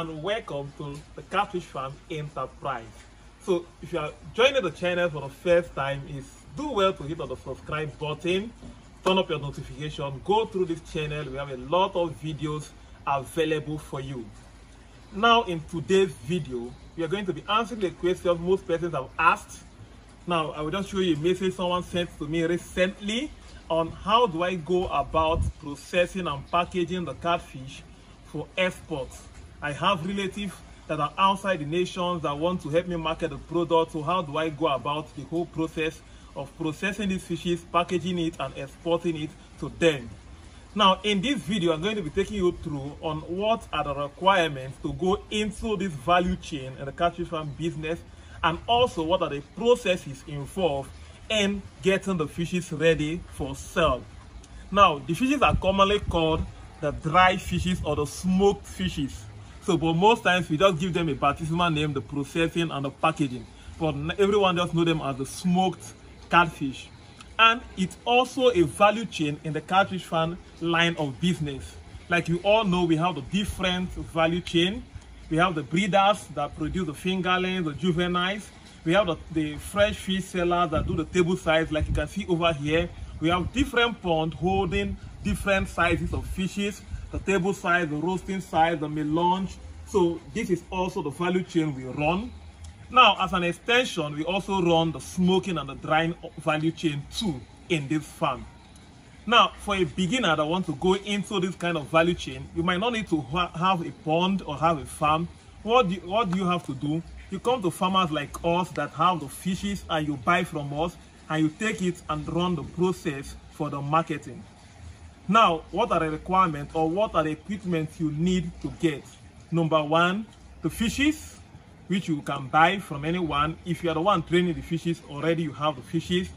and welcome to the Catfish Farm Enterprise. So if you are joining the channel for the first time, do well to hit on the subscribe button, turn up your notification, go through this channel. We have a lot of videos available for you. Now in today's video, we are going to be answering the questions most persons have asked. Now I will just show you a message someone sent to me recently on how do I go about processing and packaging the catfish for export. I have relatives that are outside the nations that want to help me market the product. So how do I go about the whole process of processing these fishes, packaging it and exporting it to them? Now in this video, I'm going to be taking you through on what are the requirements to go into this value chain in the catfish farm business, and also what are the processes involved in getting the fishes ready for sale. Now the fishes are commonly called the dry fishes or the smoked fishes. So, but most times we just give them a baptismal name, the processing and the packaging. But everyone just know them as the smoked catfish. And it's also a value chain in the catfish farm line of business. Like you all know, we have the different value chain. We have the breeders that produce the fingerlings, the juveniles. We have the fresh fish sellers that do the table size, like you can see over here. We have different ponds holding different sizes of fishes. The table size, the roasting size, the melange. So this is also the value chain we run. Now, as an extension, we also run the smoking and the drying value chain too in this farm. Now, for a beginner that wants to go into this kind of value chain, you might not need to have a pond or have a farm. What do you have to do? You come to farmers like us that have the fishes and you buy from us and you take it and run the process for the marketing. Now, what are the requirements or what are the equipment you need to get? Number one, the fishes, which you can buy from anyone. If you are the one training the fishes, already you have the fishes.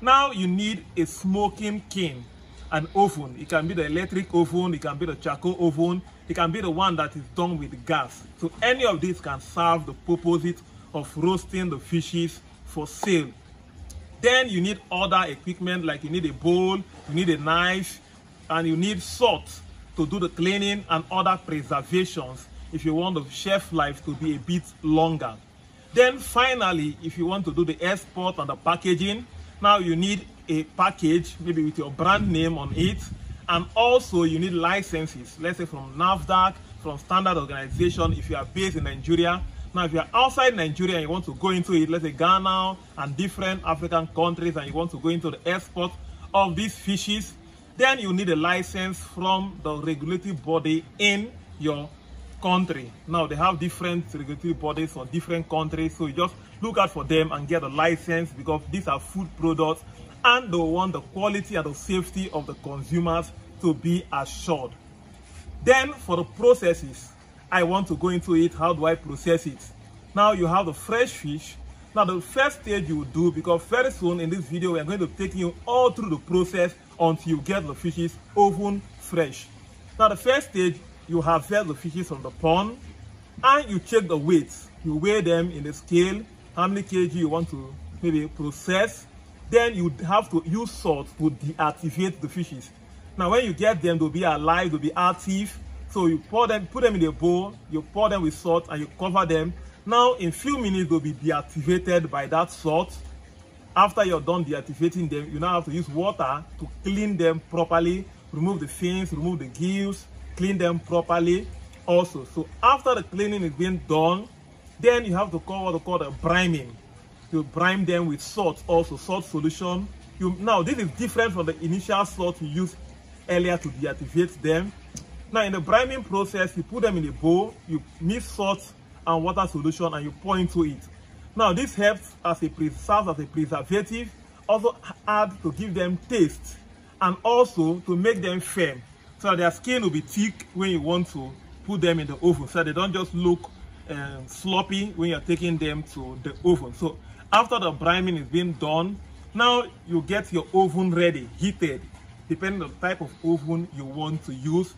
Now you need a smoking kiln, an oven. It can be the electric oven, it can be the charcoal oven, it can be the one that is done with gas. So any of these can serve the purpose of roasting the fishes for sale. Then you need other equipment, like you need a bowl, you need a knife, and you need salt to do the cleaning and other preservations if you want the shelf life to be a bit longer. Then finally, if you want to do the export and the packaging, now you need a package, maybe with your brand name on it, and also you need licenses, let's say from NAFDAC, from standard organization if you are based in Nigeria. Now if you are outside Nigeria and you want to go into it, let's say Ghana and different African countries, and you want to go into the export of these fishes, then you need a license from the regulatory body in your country. Now they have different regulatory bodies for different countries, so you just look out for them and get a license, because these are food products and they want the quality and the safety of the consumers to be assured. Then for the processes, I want to go into it, how do I process it? Now you have the fresh fish. Now the first stage you will do, because very soon in this video we are going to take you all through the process until you get the fishes oven fresh. Now the first stage, you harvest the fishes from the pond and you check the weights. You weigh them in the scale, how many kg you want to maybe process. Then you have to use salt to deactivate the fishes. Now when you get them, they'll be alive, they'll be active. So you pour them, put them in a bowl, you pour them with salt and you cover them. Now in a few minutes they'll be deactivated by that salt. After you're done deactivating them, you now have to use water to clean them properly, remove the fins, remove the gills, clean them properly also. So after the cleaning is being done, then you have to call what they call the briming. You brine them with salt also, salt solution. Now this is different from the initial salt you used earlier to deactivate them. Now in the briming process, you put them in a bowl, you mix salt and water solution and you pour into it. Now this helps as a preservative, also add to give them taste and also to make them firm, so their skin will be thick when you want to put them in the oven, so they don't just look sloppy when you're taking them to the oven. So after the brining is being done, now you get your oven ready, heated, depending on the type of oven you want to use.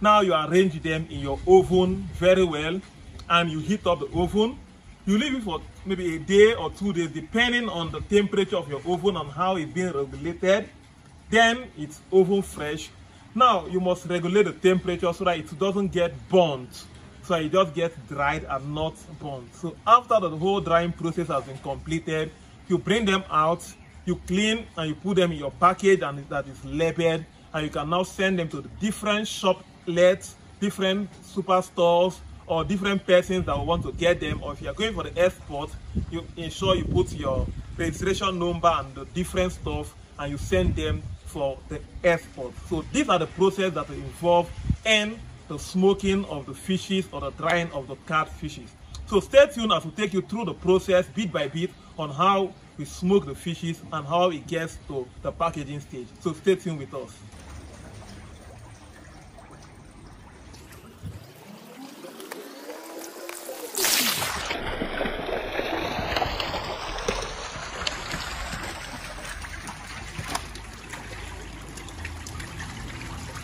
Now you arrange them in your oven very well and you heat up the oven. You leave it for maybe a day or 2 days, depending on the temperature of your oven and how it's being regulated. Then it's oven fresh. Now you must regulate the temperature so that it doesn't get burnt. so it just gets dried and not burned. So after the whole drying process has been completed, you bring them out, you clean, and you put them in your package and that is labeled, and you can now send them to the different shoplets, different superstores, or different persons that want to get them. Or if you are going for the export, you ensure you put your registration number and the different stuff, and you send them for the export. So these are the process that are involved in the smoking of the fishes or the drying of the catfishes. So stay tuned as we take you through the process bit by bit on how we smoke the fishes and how it gets to the packaging stage. So stay tuned with us.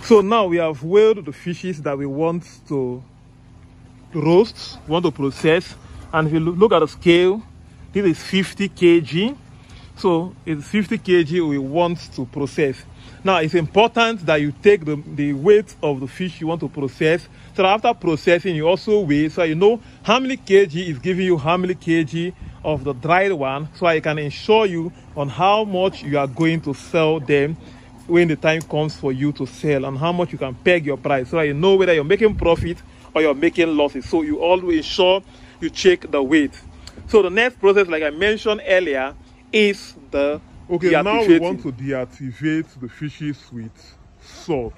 So now we have weighed the fishes that we want to roast, want to process, and if you look at the scale, this is 50 kg. So it's 50 kg we want to process. Now it's important that you take the weight of the fish you want to process, so that after processing you also weigh, so you know how many kg is giving you how many kg of the dried one, so I can ensure you on how much you are going to sell them when the time comes for you to sell, and how much you can peg your price, so that you know whether you're making profit or you're making losses. So you always ensure you check the weight. So the next process, like I mentioned earlier, is the deactivating. Now we want to deactivate the fishes with salt.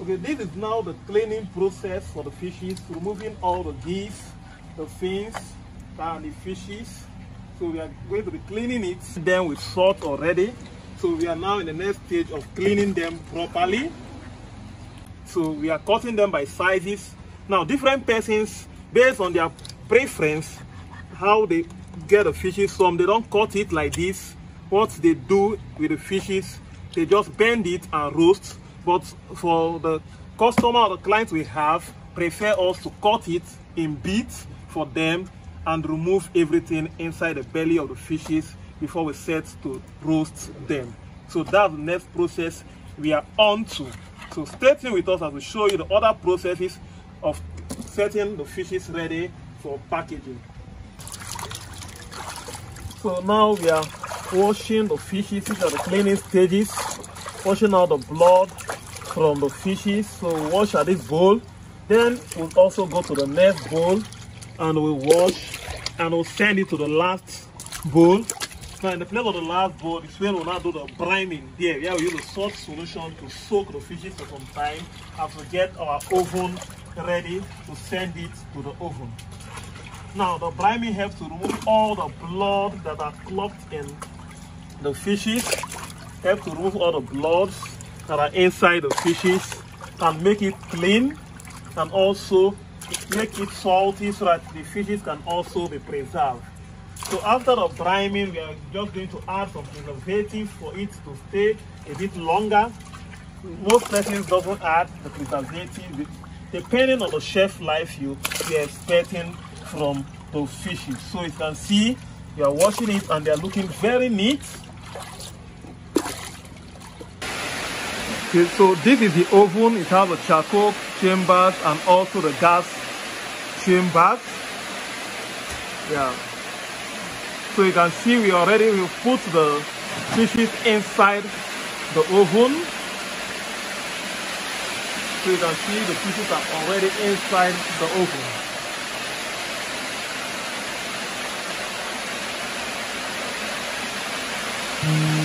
Okay, this is now the cleaning process for the fishes, removing all the gills, the fins, and the fishes. So we are going to be cleaning it then with salt already. So we are now in the next stage of cleaning them properly. So we are cutting them by sizes. Now different persons, based on their preference, how they get the fishes from, they don't cut it like this. What they do with the fishes, they just bend it and roast. But for the customer or the clients we have, prefer us to cut it in bits for them and remove everything inside the belly of the fishes before we set to roast them. So that's the next process we are on to. So stay tuned with us as we show you the other processes of setting the fishes ready for packaging. So now we are washing the fishes. These are the cleaning stages, washing out the blood from the fishes. So wash at this bowl, then we'll also go to the next bowl and we'll wash, and we'll send it to the last bowl. Now in the place of the last bowl is where we'll now do the brining. There, yeah, we use a salt solution to soak the fishes for some time as we get our oven ready to send it to the oven. Now the brining helps to remove all the blood that are clogged in the fishes, helps to remove all the bloods that are inside the fishes and make it clean, and also make it salty so that the fishes can also be preserved. So after the brining, we are just going to add some preservatives for it to stay a bit longer. Most persons doesn't add the preservative depending on the shelf life you are expecting from the fishes. So you can see you are washing it and they are looking very neat. Okay, so this is the oven. It has a charcoal chambers and also the gas chambers. Yeah. So you can see we already will put the fishes inside the oven. So you can see the fishes are already inside the oven. Mm.